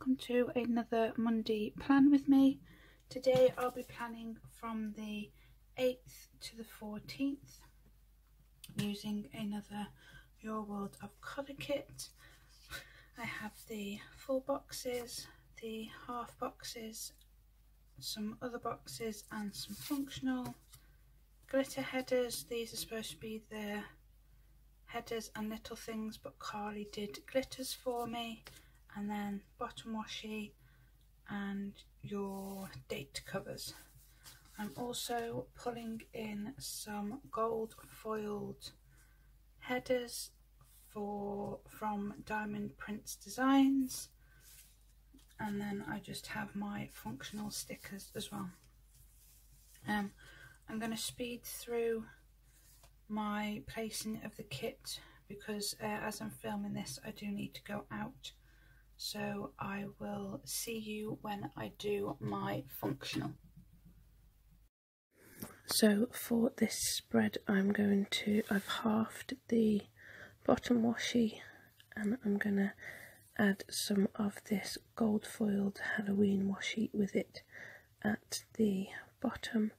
welcome to another Monday plan with me. Today I'll be planning from the 8th to the 14th using another Your World of Colour kit. I have the full boxes, the half boxes, some other boxes and some functional glitter headers. These are supposed to be the headers and little things, but Carly did glitters for me, and then bottom washi and your date covers. I'm also pulling in some gold foiled headers from Diamond Prince Designs, and then I just have my functional stickers as well. I'm going to speed through my placing of the kit because as I'm filming this I do need to go out, so I will see you when I do my functional. So for this spread I've halved the bottom washi and I'm gonna add some of this gold foiled Halloween washi with it at the bottom.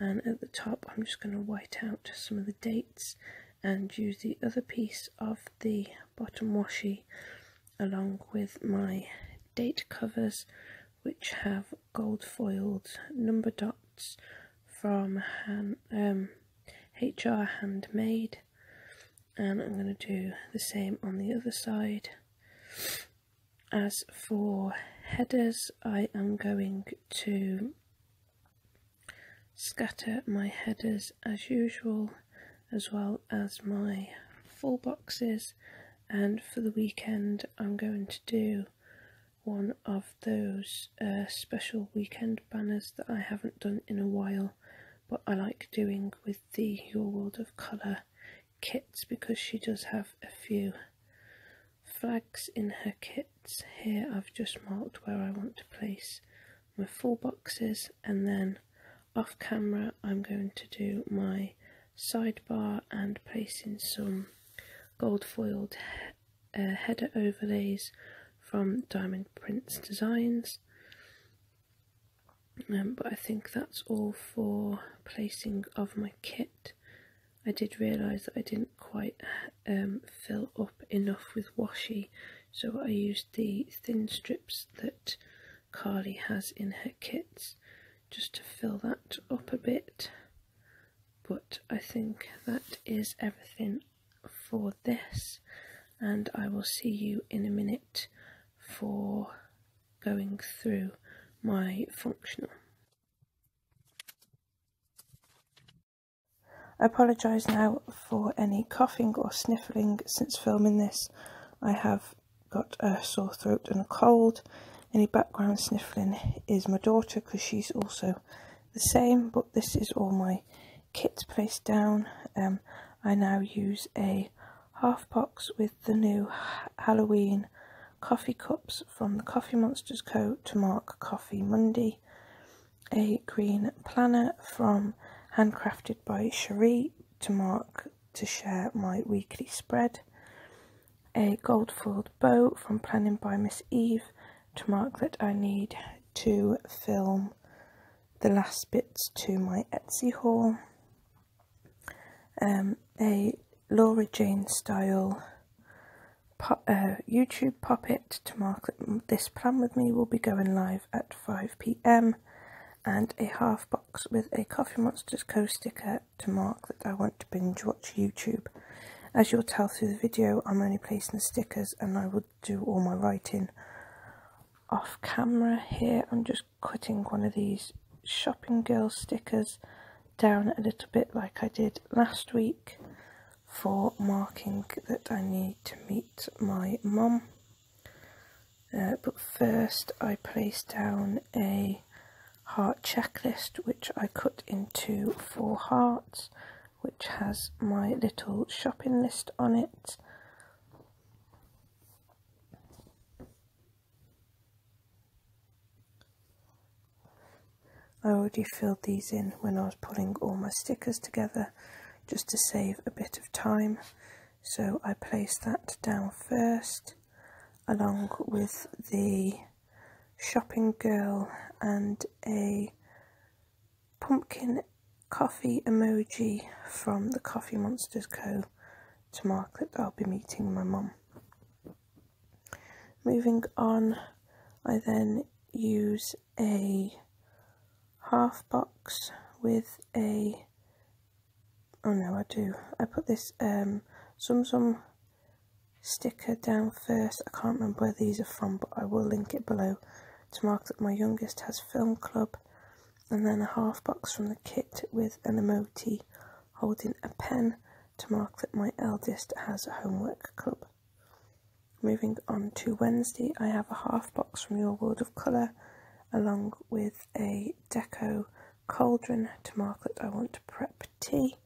And at the top I'm just going to white out some of the dates and use the other piece of the bottom washi along with my date covers, which have gold foiled number dots from HR Handmade, and I'm going to do the same on the other side. As for headers, I am going to scatter my headers as usual, as well as my full boxes, and for the weekend I'm going to do one of those special weekend banners that I haven't done in a while, but I like doing with the Your World of Colour kits because she does have a few flags in her kits. Here I've just marked where I want to place my full boxes, and then off camera I'm going to do my sidebar and place in some gold foiled header overlays from Diamond Prince Designs. But I think that's all for placing of my kit. I did realise that I didn't quite fill up enough with washi, so I used the thin strips that Carly has in her kits just to fill that up a bit. But I think that is everything for this, and I will see you in a minute for going through my functional. I apologise now for any coughing or sniffling since filming this. I have got a sore throat and a cold. Any background sniffling is my daughter because she's also the same, but this is all my kit placed down. I now use a half box with the new Halloween coffee cups from the Coffee Monsters Co to mark Coffee Monday, a green planner from Handcrafted by Sheree to share my weekly spread, a gold foiled bow from Planning by Miss Eve to mark that I need to film the last bits to my Etsy haul, a Laura Jane Style YouTube poppet to mark that this plan with me will be going live at 5 p.m, and a half box with a Coffee Monsters Co sticker to mark that I want to binge watch YouTube. As you'll tell through the video, I'm only placing the stickers and I will do all my writing off camera. Here I'm just cutting one of these shopping girl stickers down a little bit like I did last week for marking that I need to meet my mum. But first I place down a heart checklist which I cut into 4 hearts, which has my little shopping list on it. I already filled these in when I was pulling all my stickers together just to save a bit of time, so I placed that down first along with the shopping girl and a pumpkin coffee emoji from the Coffee Monsters Co to mark that I'll be meeting my mum. Moving on, I then use a half box with a, I put this Sum Sum sticker down first. I can't remember where these are from, but I will link it below to mark that my youngest has film club, and then a half box from the kit with an emoji holding a pen to mark that my eldest has a homework club. Moving on to Wednesday, I have a half box from Your World of Colour along with a deco cauldron to mark that I want to prep tea.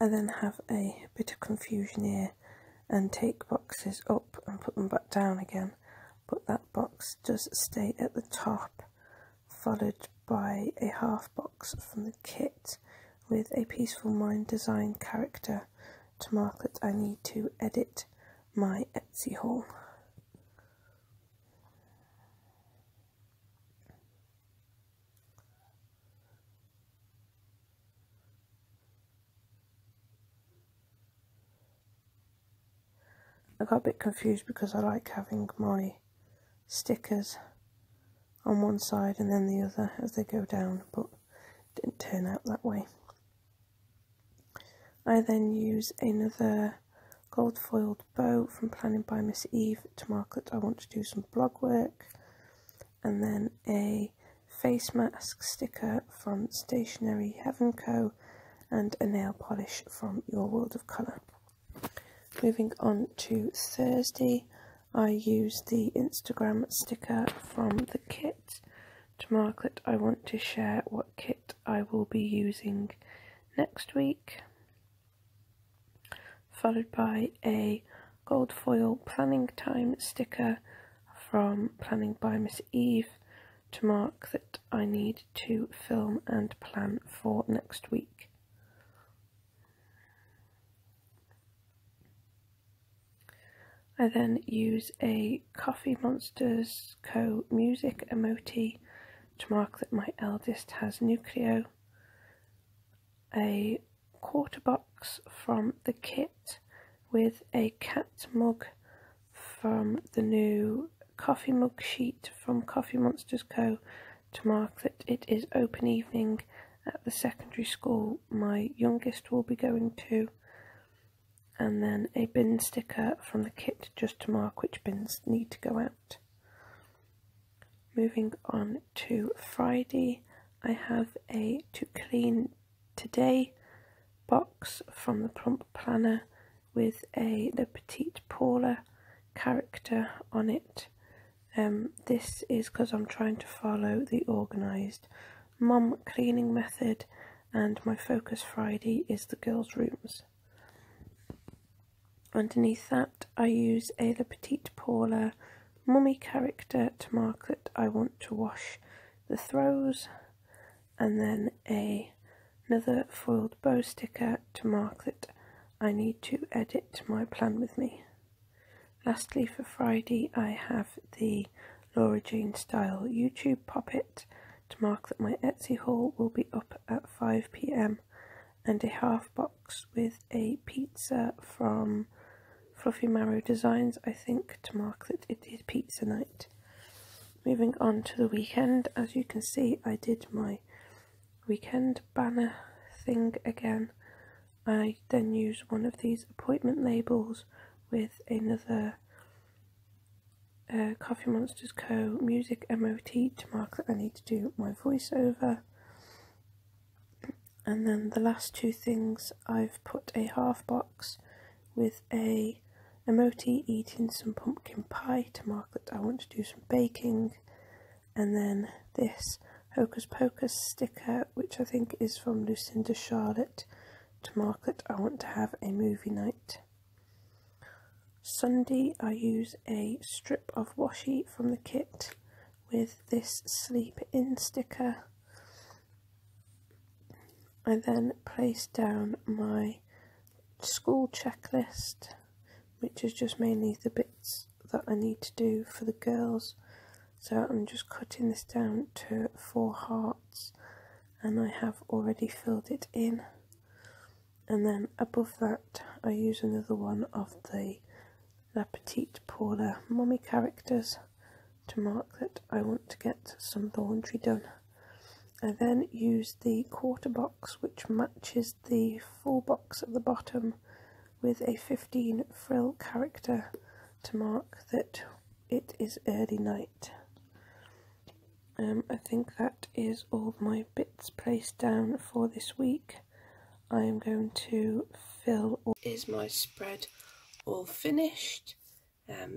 I then have a bit of confusion here and take boxes up and put them back down again, but that box does stay at the top, followed by a half box from the kit with a Peaceful Mind design character to mark that I need to edit my Etsy haul. I got a bit confused because I like having my stickers on one side and then the other as they go down, but it didn't turn out that way. I then use another gold foiled bow from Planning by Miss Eve to mark that I want to do some blog work, and then a face mask sticker from Stationery Heaven Co and a nail polish from Your World of Colour. Moving on to Thursday, I use the Instagram sticker from the kit to mark that I want to share what kit I will be using next week, followed by a gold foil planning time sticker from Planning by Miss Eve to mark that I need to film and plan for next week. I then use a Coffee Monsters Co music emoji to mark that my eldest has Nucleo, a quarter box from the kit with a cat mug from the new coffee mug sheet from Coffee Monsters Co to mark that it is open evening at the secondary school my youngest will be going to, and then a bin sticker from the kit just to mark which bins need to go out. Moving on to Friday, I have a To Clean Today box from the Plump Planner with a La Petite Paula character on it. This is because I'm trying to follow the organised mum cleaning method, and my focus Friday is the girls' rooms. Underneath that, I use a La Petite Paula mummy character to mark that I want to wash the throws, and then another foiled bow sticker to mark that I need to edit my plan with me. Lastly, for Friday, I have the Laura Jane Style YouTube poppet to mark that my Etsy haul will be up at 5 PM, and a half box with a pizza from Fluffy Maru Designs, I think, to mark that it is pizza night. Moving on to the weekend, as you can see, I did my weekend banner thing again. I then use one of these appointment labels with another Coffee Monsters Co music emoji to mark that I need to do my voiceover. And then the last two things, I've put a half box with a emoji eating some pumpkin pie to mark that I want to do some baking, and then this Hocus Pocus sticker, which I think is from Lucinda Charlotte, to mark that I want to have a movie night. Sunday, I use a strip of washi from the kit with this Sleep In sticker. I then place down my school checklist, which is just mainly the bits that I need to do for the girls. So I'm just cutting this down to 4 hearts, and I have already filled it in. And then above that I use another one of the La Petite Paula mummy characters to mark that I want to get some laundry done. I then use the quarter box, which matches the full box at the bottom, with a 15 frill character to mark that it is early night. I think that is all my bits placed down for this week. I am going to fill all. Is my spread all finished?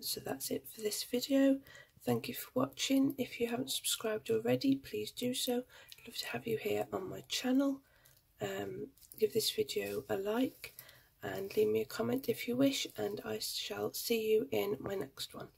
So that's it for this video. Thank you for watching. If you haven't subscribed already, please do so. I'd love to have you here on my channel. Give this video a like and leave me a comment if you wish, and I shall see you in my next one.